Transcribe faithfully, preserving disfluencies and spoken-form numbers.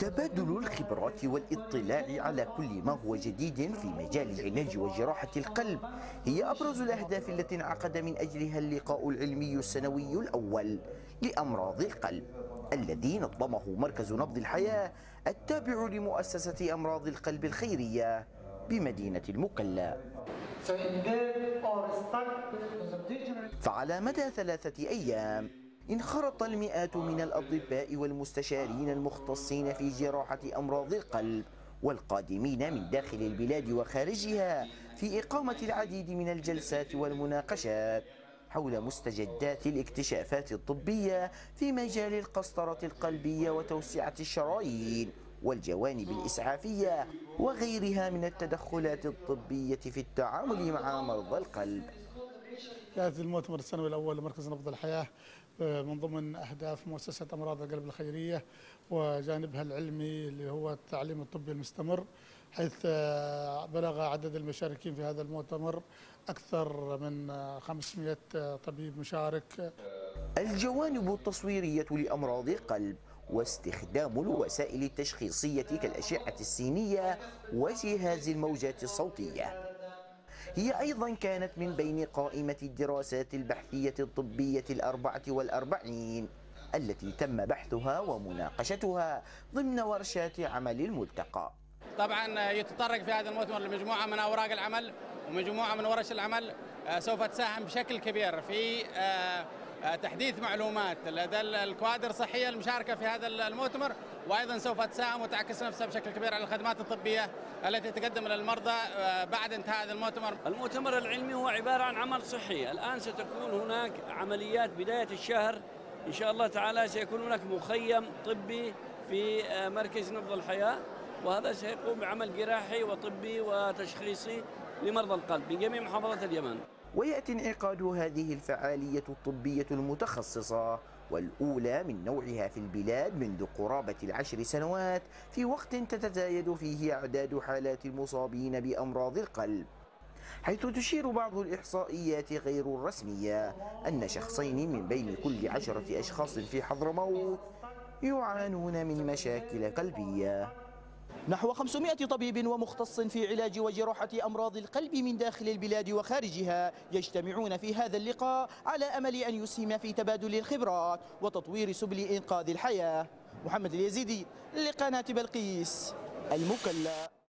تبادل الخبرات والاطلاع على كل ما هو جديد في مجال العلاج وجراحة القلب هي أبرز الأهداف التي انعقد من أجلها اللقاء العلمي السنوي الأول لأمراض القلب الذي نظمه مركز نبض الحياة التابع لمؤسسة أمراض القلب الخيرية بمدينة المكلا. فعلى مدى ثلاثة أيام انخرط المئات من الأطباء والمستشارين المختصين في جراحة أمراض القلب والقادمين من داخل البلاد وخارجها في إقامة العديد من الجلسات والمناقشات حول مستجدات الاكتشافات الطبية في مجال القسطرة القلبية وتوسعة الشرايين والجوانب الإسعافية وغيرها من التدخلات الطبية في التعامل مع مرضى القلب. هذا المؤتمر السنوي الأول لمركز نبض الحياة من ضمن أهداف مؤسسة أمراض القلب الخيرية وجانبها العلمي اللي هو التعليم الطبي المستمر، حيث بلغ عدد المشاركين في هذا المؤتمر أكثر من خمسمئة طبيب مشارك. الجوانب التصويرية لأمراض القلب واستخدام الوسائل التشخيصية كالأشعة السينية وجهاز الموجات الصوتية هي أيضا كانت من بين قائمة الدراسات البحثية الطبية الأربعة والأربعين التي تم بحثها ومناقشتها ضمن ورشات عمل الملتقى. طبعا يتطرق في هذا المؤتمر لمجموعة من أوراق العمل ومجموعة من ورش العمل سوف تساهم بشكل كبير في تحديث معلومات لدى الكوادر الصحية المشاركة في هذا المؤتمر، وأيضا سوف تساهم وتعكس نفسها بشكل كبير على الخدمات الطبية التي تقدم للمرضى بعد انتهاء هذا المؤتمر. المؤتمر العلمي هو عبارة عن عمل صحي، الآن ستكون هناك عمليات بداية الشهر إن شاء الله تعالى، سيكون هناك مخيم طبي في مركز نبض الحياة وهذا سيقوم بعمل جراحي وطبي وتشخيصي لمرضى القلب من جميع محافظات اليمن. ويأتي انعقاد هذه الفعالية الطبية المتخصصة والأولى من نوعها في البلاد منذ قرابة العشر سنوات في وقت تتزايد فيه أعداد حالات المصابين بأمراض القلب، حيث تشير بعض الإحصائيات غير الرسمية أن شخصين من بين كل عشرة أشخاص في حضرموت يعانون من مشاكل قلبية. نحو خمسمئة طبيب ومختص في علاج وجراحة أمراض القلب من داخل البلاد وخارجها يجتمعون في هذا اللقاء على أمل أن يسهم في تبادل الخبرات وتطوير سبل إنقاذ الحياة. محمد اليزيدي لقناة بلقيس المكلا.